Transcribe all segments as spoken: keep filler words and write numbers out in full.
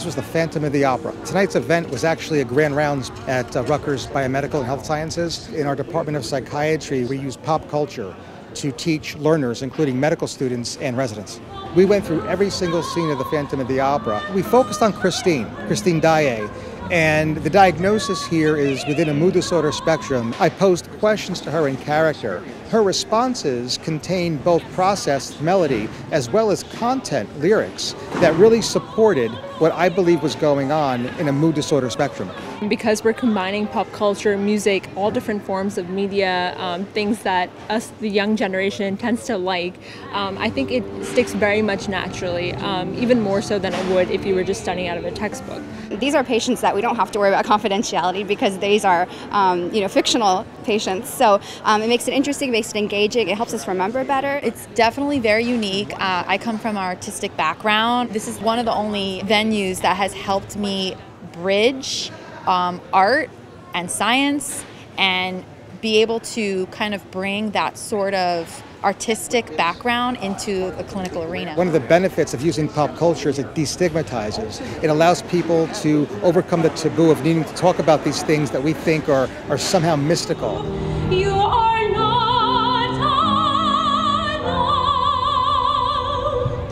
This was the Phantom of the Opera. Tonight's event was actually a grand rounds at uh, Rutgers Biomedical and Health Sciences. In our Department of Psychiatry, we use pop culture to teach learners, including medical students and residents. We went through every single scene of the Phantom of the Opera. We focused on Christine, Christine Daae, and the diagnosis here is within a mood disorder spectrum. I posed questions to her in character. Her responses contained both processed melody as well as content lyrics that really supported what I believe was going on in a mood disorder spectrum. Because we're combining pop culture, music, all different forms of media, um, things that us, the young generation, tends to like, um, I think it sticks very much naturally, um, even more so than it would if you were just studying out of a textbook. These are patients that we don't have to worry about confidentiality because these are um, you know, fictional patients, so um, it makes it interesting, it makes it engaging, it helps us remember better. It's definitely very unique. Uh, I come from an artistic background. This is one of the only venues that has helped me bridge um, art and science and be able to kind of bring that sort of artistic background into the clinical arena. One of the benefits of using pop culture is it destigmatizes. It allows people to overcome the taboo of needing to talk about these things that we think are, are somehow mystical. You are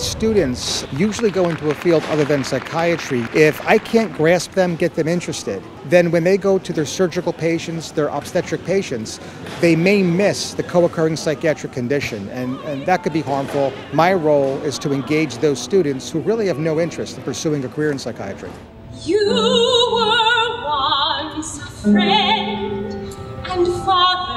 Students usually go into a field other than psychiatry. If I can't grasp them, get them interested, then when they go to their surgical patients, their obstetric patients, they may miss the co-occurring psychiatric condition, and, and that could be harmful. My role is to engage those students who really have no interest in pursuing a career in psychiatry. You were once a friend and father.